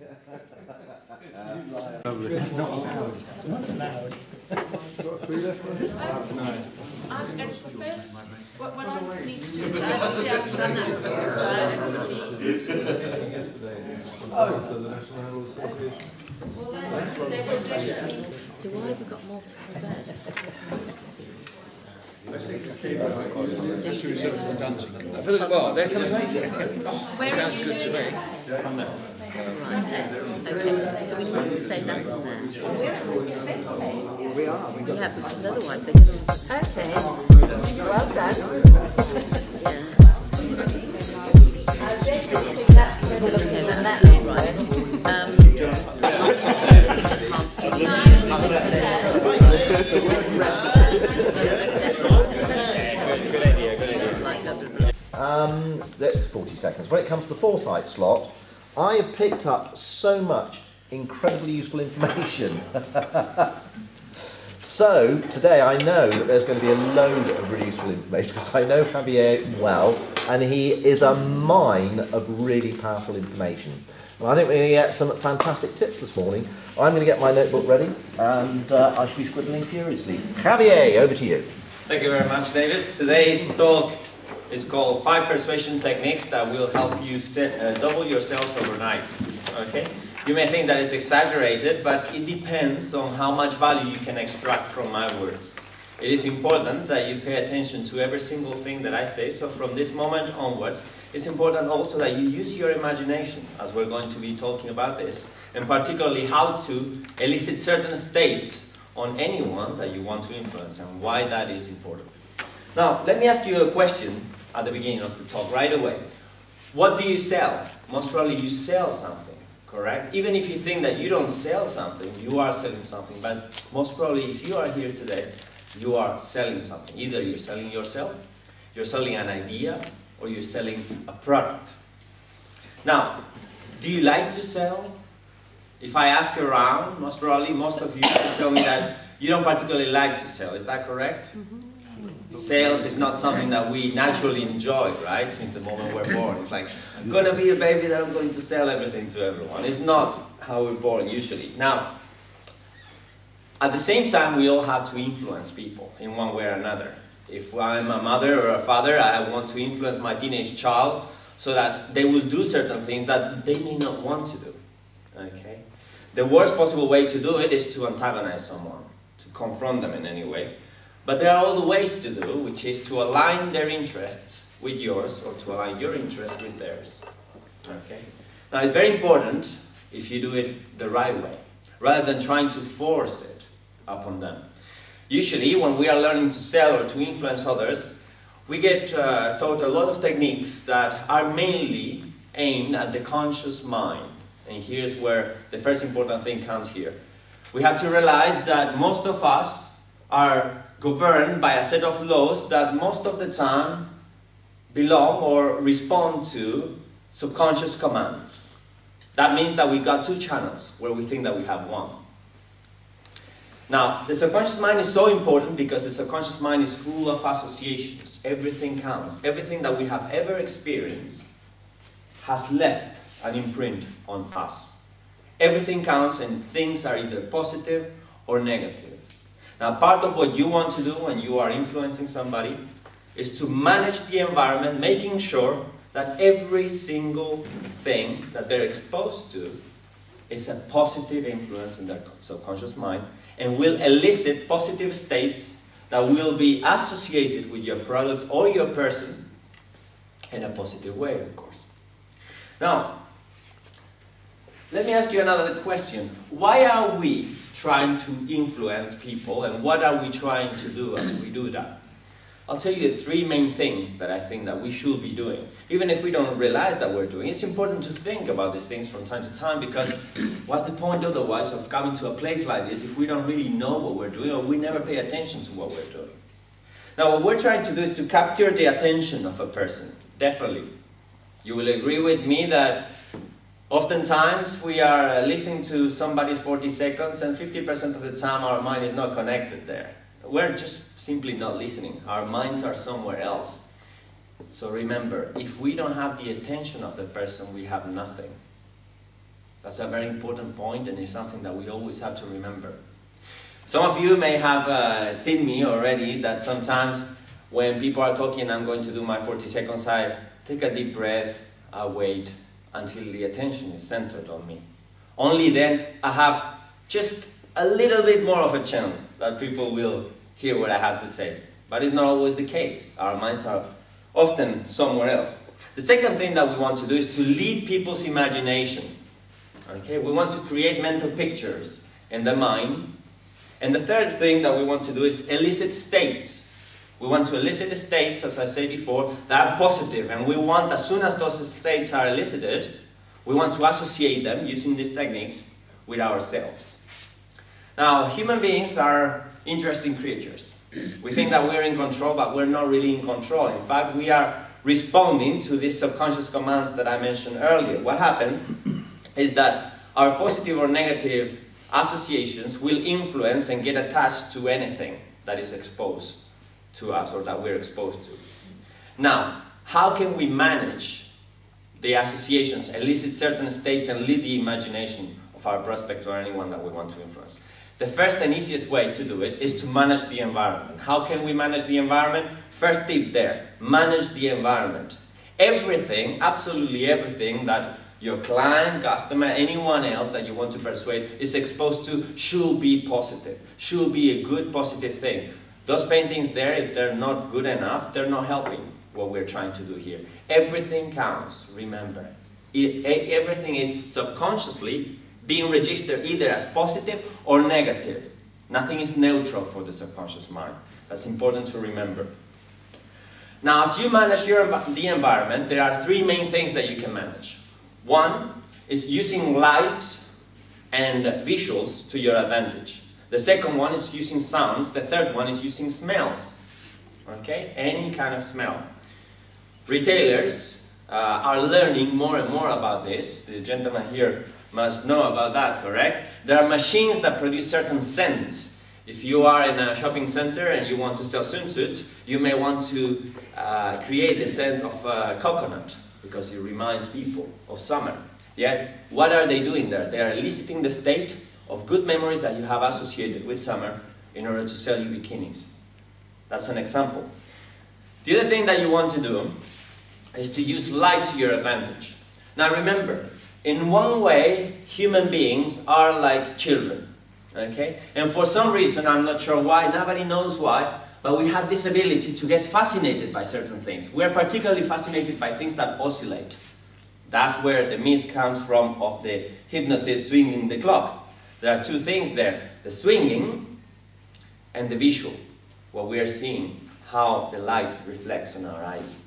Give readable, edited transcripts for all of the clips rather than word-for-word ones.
That's not allowed. Not allowed. Got three left ones? No. It's the first. What I need to do is actually I've done that before, so So why have we got multiple beds? I think it's a reserve for the dungeon. For the bar, they're coming later. Sounds good to me. From there. Okay, so we need to say that in there. Yeah, because otherwise they can... Okay, well done. Okay, that'll be right. That's 40 seconds. When it comes to the foresight slot, I have picked up so much incredibly useful information. So today I know that there's going to be a load of really useful information because I know Javier well, and he is a mine of really powerful information. And I think we're going to get some fantastic tips this morning. I'm going to get my notebook ready, and I should be scribbling furiously. Javier, over to you. Thank you very much, David. Today's talk is called 5 Persuasion Techniques That Will Help You Double Your Sales Overnight. Okay? You may think that it's exaggerated, but it depends on how much value you can extract from my words. It is important that you pay attention to every single thing that I say, so from this moment onwards, it's important also that you use your imagination, as we're going to be talking about this, and particularly how to elicit certain states on anyone that you want to influence and why that is important. Now, let me ask you a question at the beginning of the talk, right away. What do you sell? Most probably you sell something, correct? Even if you think that you don't sell something, you are selling something. But most probably if you are here today, you are selling something. Either you're selling yourself, you're selling an idea, or you're selling a product. Now, do you like to sell? If I ask around, most probably most of you tell me that you don't particularly like to sell. Is that correct? Mm-hmm. Sales is not something that we naturally enjoy, right? Since the moment we're born, it's like, I'm going to be a baby that I'm going to sell everything to everyone. It's not how we're born usually. Now, at the same time, we all have to influence people in one way or another. If I'm a mother or a father, I want to influence my teenage child so that they will do certain things that they may not want to do. Okay? The worst possible way to do it is to antagonize someone, to confront them in any way. But there are other ways to do, which is to align their interests with yours, or to align your interests with theirs. Okay? Now, it's very important if you do it the right way, rather than trying to force it upon them. Usually, when we are learning to sell or to influence others, we get taught a lot of techniques that are mainly aimed at the conscious mind. And here's where the first important thing comes here. We have to realize that most of us are governed by a set of laws that most of the time belong or respond to subconscious commands. That means that we got two channels where we think that we have one. Now, the subconscious mind is so important because the subconscious mind is full of associations. Everything counts. Everything that we have ever experienced has left an imprint on us. Everything counts, and things are either positive or negative. Now, part of what you want to do when you are influencing somebody is to manage the environment, making sure that every single thing that they're exposed to is a positive influence in their subconscious mind and will elicit positive states that will be associated with your product or your person in a positive way, of course. Now, let me ask you another question. Why are we trying to influence people, and what are we trying to do as we do that? I'll tell you the three main things that I think that we should be doing. Even if we don't realize that we're doing, it's important to think about these things from time to time, because what's the point otherwise of coming to a place like this if we don't really know what we're doing, or we never pay attention to what we're doing? Now, what we're trying to do is to capture the attention of a person, definitely. You will agree with me that oftentimes, we are listening to somebody's 40 seconds, and 50% of the time our mind is not connected there. We're just simply not listening. Our minds are somewhere else. So remember, if we don't have the attention of the person, we have nothing. That's a very important point, and it's something that we always have to remember. Some of you may have seen me already, that sometimes when people are talking, I'm going to do my 40 seconds, I take a deep breath, I wait until the attention is centered on me. Only then I have just a little bit more of a chance that people will hear what I have to say. But it's not always the case. Our minds are often somewhere else. The second thing that we want to do is to lead people's imagination. Okay? We want to create mental pictures in the mind. And the third thing that we want to do is to elicit states. We want to elicit states, as I said before, that are positive, and we want, as soon as those states are elicited, we want to associate them, using these techniques, with ourselves. Now, human beings are interesting creatures. We think that we're in control, but we're not really in control. In fact, we are responding to these subconscious commands that I mentioned earlier. What happens is that our positive or negative associations will influence and get attached to anything that is exposed to us or that we're exposed to. Now, how can we manage the associations, elicit certain states, and lead the imagination of our prospect or anyone that we want to influence? The first and easiest way to do it is to manage the environment. How can we manage the environment? First tip there, manage the environment. Everything, absolutely everything that your client, customer, anyone else that you want to persuade is exposed to should be positive, should be a good positive thing. Those paintings there, if they're not good enough, they're not helping what we're trying to do here. Everything counts, remember. Everything is subconsciously being registered either as positive or negative. Nothing is neutral for the subconscious mind. That's important to remember. Now, as you manage the environment, there are three main things that you can manage. One is using light and visuals to your advantage. The second one is using sounds. The third one is using smells, okay? Any kind of smell. Retailers are learning more and more about this. The gentleman here must know about that, correct? There are machines that produce certain scents. If you are in a shopping center and you want to sell swimsuits, you may want to create the scent of coconut because it reminds people of summer. Yeah? What are they doing there? They are eliciting the state of good memories that you have associated with summer in order to sell you bikinis. That's an example. The other thing that you want to do is to use light to your advantage. Now remember, in one way, human beings are like children, okay? And for some reason, I'm not sure why, nobody knows why, but we have this ability to get fascinated by certain things. We're particularly fascinated by things that oscillate. That's where the myth comes from of the hypnotist swinging the clock. There are two things there, the swinging and the visual, what we are seeing, how the light reflects on our eyes.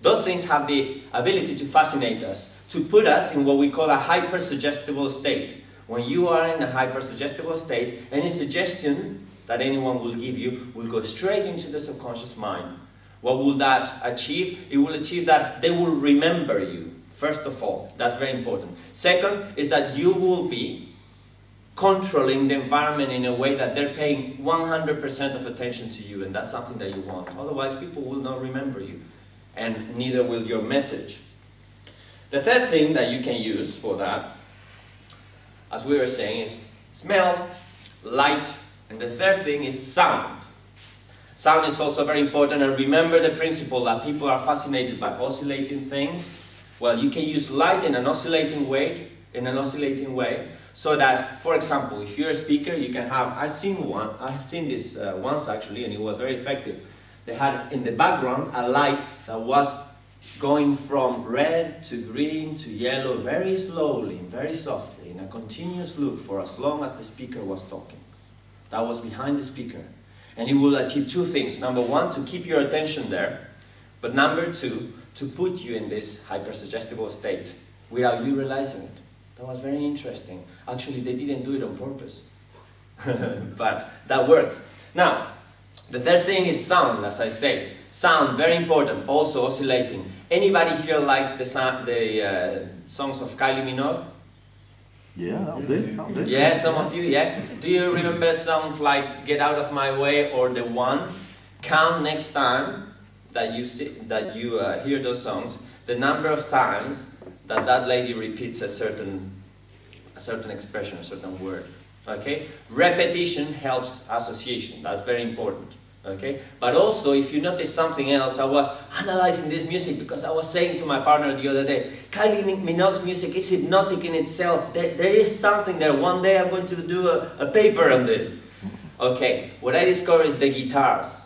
Those things have the ability to fascinate us, to put us in what we call a hyper-suggestible state. When you are in a hyper-suggestible state, any suggestion that anyone will give you will go straight into the subconscious mind. What will that achieve? It will achieve that they will remember you, first of all. That's very important. Second is that you will be controlling the environment in a way that they're paying 100% of attention to you, and that's something that you want. Otherwise, people will not remember you, and neither will your message. The third thing that you can use for that, as we were saying, is smells, light, and the third thing is sound. Sound is also very important, and remember the principle that people are fascinated by oscillating things. Well, you can use light in an oscillating way, so that, for example, if you're a speaker, you can have, I've seen this once actually, and it was very effective. They had in the background a light that was going from red to green to yellow very slowly, very softly, in a continuous loop for as long as the speaker was talking. That was behind the speaker. And it will achieve two things. Number one, to keep your attention there. But number two, to put you in this hyper-suggestible state without you realizing it. That was very interesting. Actually, they didn't do it on purpose, but that works. Now, the third thing is sound, as I say. Sound, very important, also oscillating. Anybody here likes the songs of Kylie Minogue? Yeah, I'll do. Yeah, some of you, yeah. Do you remember songs like Get Out of My Way or The One? Count next time that you, hear those songs, the number of times that that lady repeats a certain a certain expression, a certain word. Okay? Repetition helps association. That's very important. Okay? But also, if you notice something else, I was analyzing this music because I was saying to my partner the other day, Kylie Minogue's music is hypnotic in itself. There is something there. One day I'm going to do a paper on this. Okay, what I discovered is the guitars.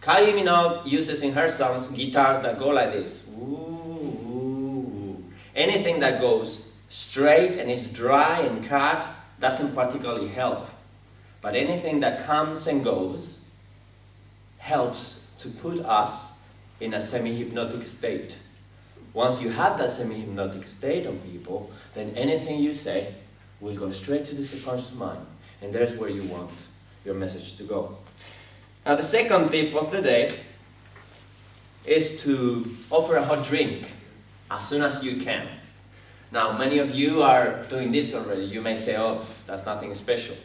Kylie Minogue uses in her songs guitars that go like this. Ooh. Anything that goes straight and is dry and cut doesn't particularly help. But anything that comes and goes helps to put us in a semi-hypnotic state. Once you have that semi-hypnotic state on people, then anything you say will go straight to the subconscious mind. And there's where you want your message to go. Now the second tip of the day is to offer a hot drink as soon as you can. Now many of you are doing this already. You may say, oh, that's nothing special.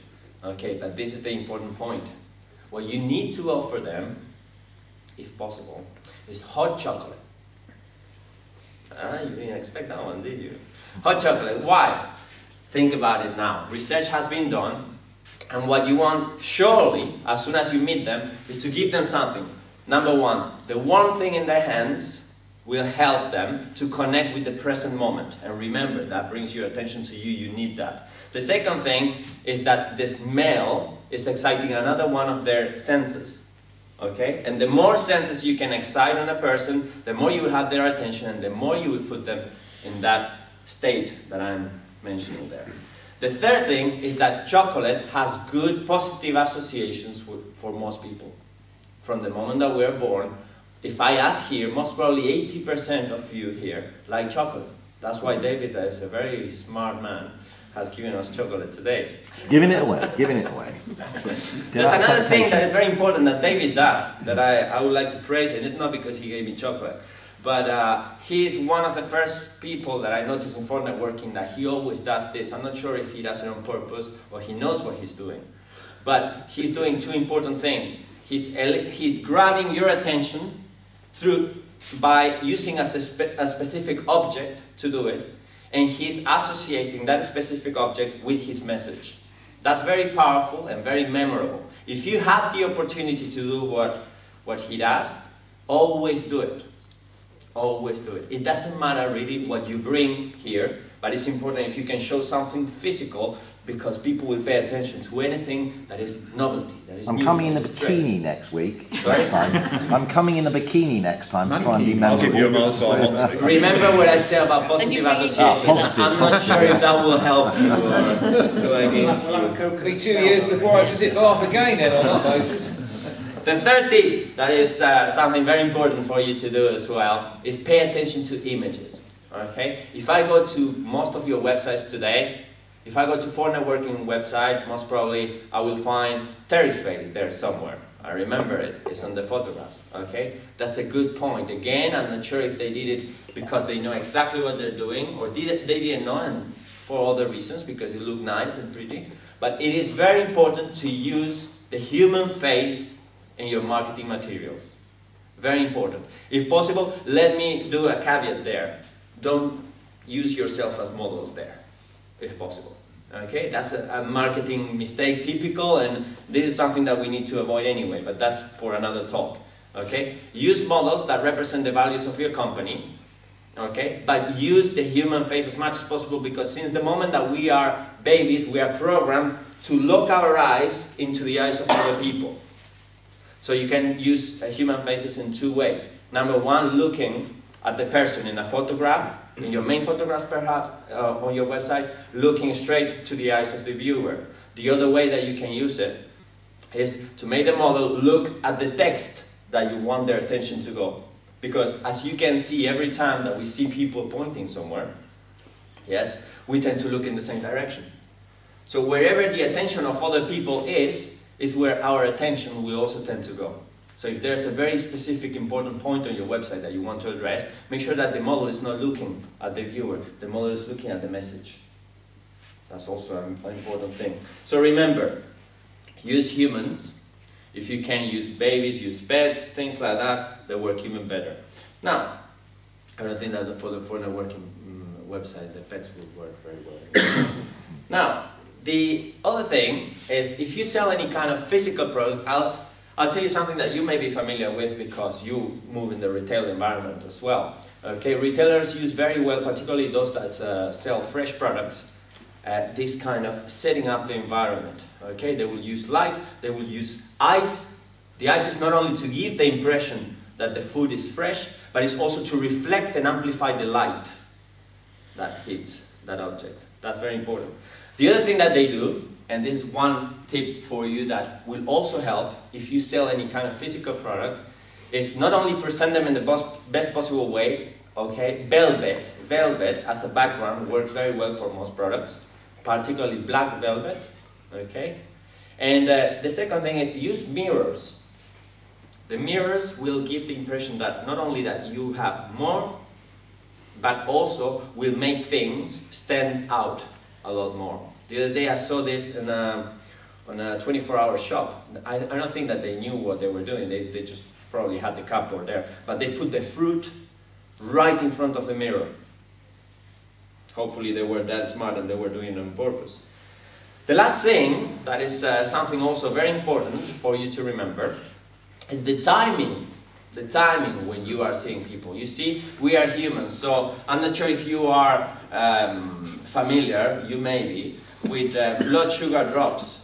Okay, but this is the important point. What you need to offer them, if possible, is hot chocolate. Ah, you didn't expect that one, did you? Hot chocolate, why? Think about it now. Research has been done, and what you want, surely, as soon as you meet them, is to give them something. Number one, the warm thing in their hands will help them to connect with the present moment. And remember, that brings your attention to you, you need that. The second thing is that the smell is exciting another one of their senses. Okay? And the more senses you can excite on a person, the more you will have their attention and the more you will put them in that state that I'm mentioning there. The third thing is that chocolate has good positive associations for most people. From the moment that we are born, if I ask here, most probably 80% of you here like chocolate. That's why David, that is a very smart man, has given us chocolate today. Giving it away, giving it away. There's another thing that is very important that David does, that I would like to praise, and it's not because he gave me chocolate, but he's one of the first people that I noticed in Fortnite working that he always does this. I'm not sure if he does it on purpose or he knows what he's doing, but he's doing two important things. He's grabbing your attention by using a specific object to do it, and he's associating that specific object with his message. That's very powerful and very memorable. If you have the opportunity to do what he does, always do it. Always do it. It doesn't matter really what you bring here, but it's important if you can show something physical, because people will pay attention to anything that is novelty. That is new, coming in a bikini next week. Next time. I'm coming in a bikini next time to try and be memorable. I'll give you a milestone. Remember what I said about positive association. I'm not sure if that will help you. It'll be 2 years before I visit Bath again then on that basis. The third tip, that is something very important for you to do as well, is pay attention to images. Okay? If I go to most of your websites today, if I go to Fortnite Working website, most probably I will find Terry's face there somewhere. I remember it, it's on the photographs, okay? That's a good point. Again, I'm not sure if they did it because they know exactly what they're doing, or they didn't know and for other reasons because it looked nice and pretty. But it is very important to use the human face in your marketing materials. Very important. If possible, let me do a caveat there. Don't use yourself as models there, if possible. Okay, that's a marketing mistake, typical, and this is something that we need to avoid anyway, but that's for another talk. Okay, use models that represent the values of your company, okay, but use the human face as much as possible, because since the moment that we are babies, we are programmed to lock our eyes into the eyes of other people. So you can use human faces in two ways. Number one, looking at the person in a photograph, in your main photographs perhaps, on your website, looking straight to the eyes of the viewer. The other way that you can use it is to make the model look at the text that you want their attention to go. Because as you can see, every time that we see people pointing somewhere, yes, we tend to look in the same direction. So wherever the attention of other people is where our attention will also tend to go. So if there's a very specific important point on your website that you want to address, make sure that the model is not looking at the viewer, the model is looking at the message. That's also an important thing. So remember, use humans. If you can, use babies, use pets, things like that, they work even better. Now, I don't think that for the Fortnite Working website, the pets will work very well. Now, the other thing is, if you sell any kind of physical product, I'll tell you something that you may be familiar with because you move in the retail environment as well. Okay, retailers use very well, particularly those that sell fresh products, this kind of setting up the environment. Okay, they will use light, they will use ice. The ice is not only to give the impression that the food is fresh, but it's also to reflect and amplify the light that hits that object. That's very important. The other thing that they do, and this is one tip for you that will also help if you sell any kind of physical product, is not only present them in the best possible way, okay? Velvet. Velvet as a background works very well for most products, particularly black velvet, okay? And the second thing is use mirrors. The mirrors will give the impression that not only that you have more, but also will make things stand out a lot more. The other day I saw this in on a 24-hour shop. I don't think that they knew what they were doing. They just probably had the cardboard there. But they put the fruit right in front of the mirror. Hopefully they were that smart and they were doing it on purpose. The last thing that is something also very important for you to remember is the timing. The timing when you are seeing people. You see, we are humans, so I'm not sure if you are familiar, you may be, with blood sugar drops.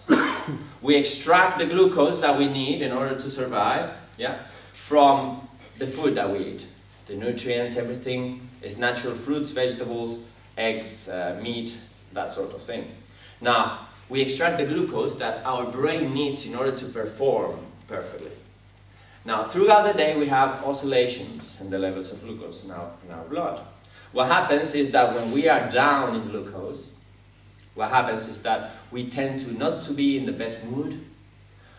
We extract the glucose that we need in order to survive, yeah, from the food that we eat. The nutrients, everything is natural fruits, vegetables, eggs, meat, that sort of thing. Now, we extract the glucose that our brain needs in order to perform perfectly. Now, throughout the day, we have oscillations in the levels of glucose in our blood. What happens is that when we are down in glucose, what happens is that we tend to not to be in the best mood.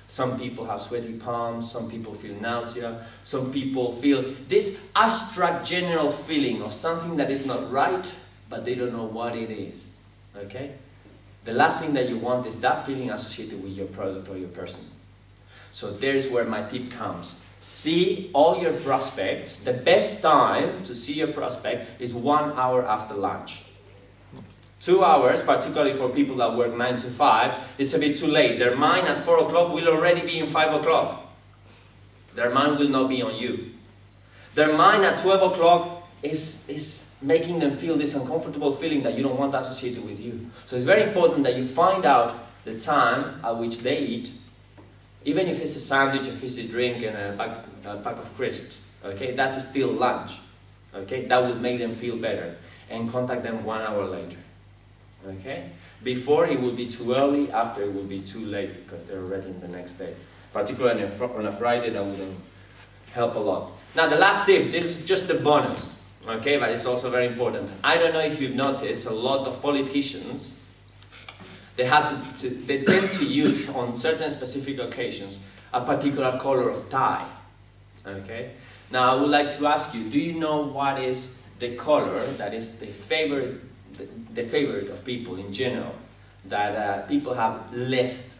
Some people have sweaty palms, some people feel nausea, some people feel this abstract general feeling of something that is not right, but they don't know what it is, okay? The last thing that you want is that feeling associated with your product or your person. So there's where my tip comes. See all your prospects. The best time to see your prospect is 1 hour after lunch. 2 hours, particularly for people that work 9 to 5, is a bit too late. Their mind at 4 o'clock will already be in 5 o'clock. Their mind will not be on you. Their mind at 12 o'clock is making them feel this uncomfortable feeling that you don't want associated with you. So it's very important that you find out the time at which they eat, even if it's a sandwich, if it's a drink and a pack of crisps, okay, that's still lunch, okay, that would make them feel better, and contact them 1 hour later, okay? Before it would be too early, after it would be too late because they're already in the next day. Particularly on a Friday, that would help a lot. Now the last tip, this is just the bonus, okay, but it's also very important. I don't know if you've noticed, a lot of politicians, they tend to use, on certain specific occasions, a particular color of tie, okay? Now, I would like to ask you, do you know what is the color that is the favorite of people in general, that people have list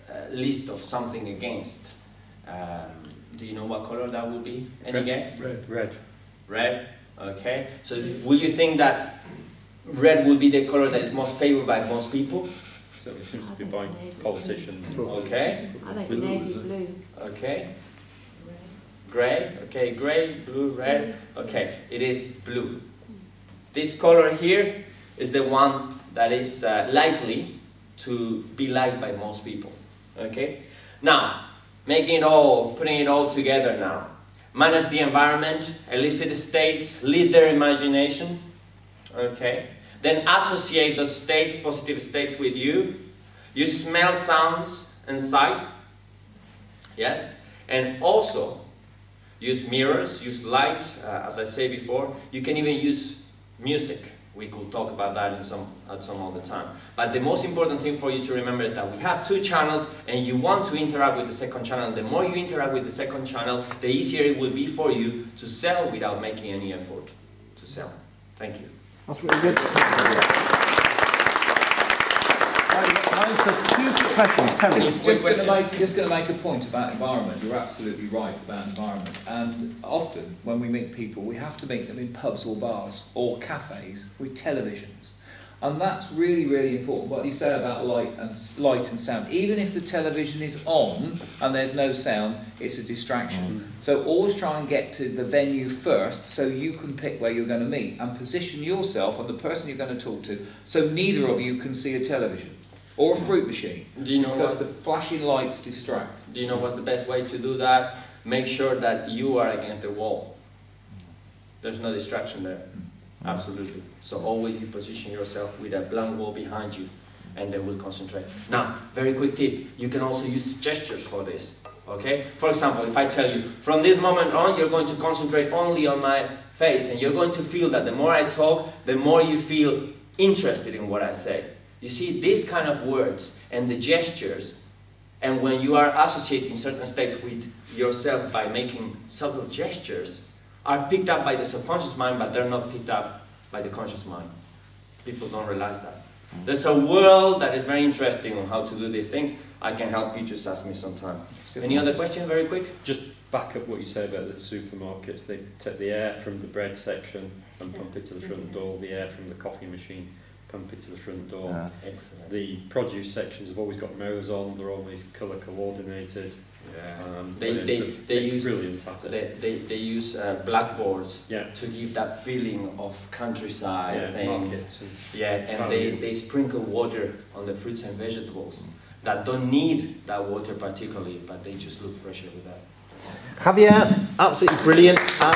of something against? Do you know what color that would be? Any guess? Red. Red. Red, okay. So, would you think that red would be the color that is most favored by most people? So it seems to be by politicians. Okay. I like navy blue. Okay. Grey. Okay, grey, blue, red. Okay, it is blue. This color here is the one that is likely to be liked by most people. Okay. Now, putting it all together now. Manage the environment, elicit states, lead their imagination. Okay. Then associate those states, positive states, with you. You smell, sounds, and sight. Yes? And also, use mirrors, use light, as I said before. You can even use music. We could talk about that at some other time. But the most important thing for you to remember is that we have 2 channels, and you want to interact with the second channel. The more you interact with the second channel, the easier it will be for you to sell without making any effort to sell. Thank you. That's really good. Just two questions. Tell me. Just going to make a point about environment. You're absolutely right about environment. And often when we meet people, we have to meet them in pubs or bars or cafes with televisions. And that's really, really important. What you say about light and sound. Even if the television is on and there's no sound, it's a distraction. Mm. So always try and get to the venue first so you can pick where you're going to meet and position yourself and the person you're going to talk to so neither of you can see a television or a fruit machine. Do you know because the flashing lights distract. Do you know what's the best way to do that? Make sure that you are against the wall. There's no distraction there. Absolutely. So always you position yourself with a blank wall behind you and they will concentrate. Now, very quick tip, you can also use gestures for this, okay? For example, if I tell you, from this moment on, you're going to concentrate only on my face and you're going to feel that the more I talk, the more you feel interested in what I say. You see, these kind of words and the gestures, and when you are associating certain states with yourself by making subtle gestures, are picked up by the subconscious mind, but they're not picked up by the conscious mind. People don't realize that. There's a world that is very interesting on how to do these things. I can help you, just ask me sometime. Any other question, very quick? Just back up what you said about the supermarkets. They take the air from the bread section and pump it to the front door, the air from the coffee machine, pump it to the front door. Ah, excellent. The produce sections have always got mirrors on, they're always colour coordinated. Yeah. They use blackboards, yeah, to give that feeling of countryside, yeah, things. And they sprinkle water on the fruits and vegetables that don't need that water particularly, but they just look fresher with that. Javier, absolutely brilliant. I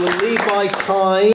will leave my time.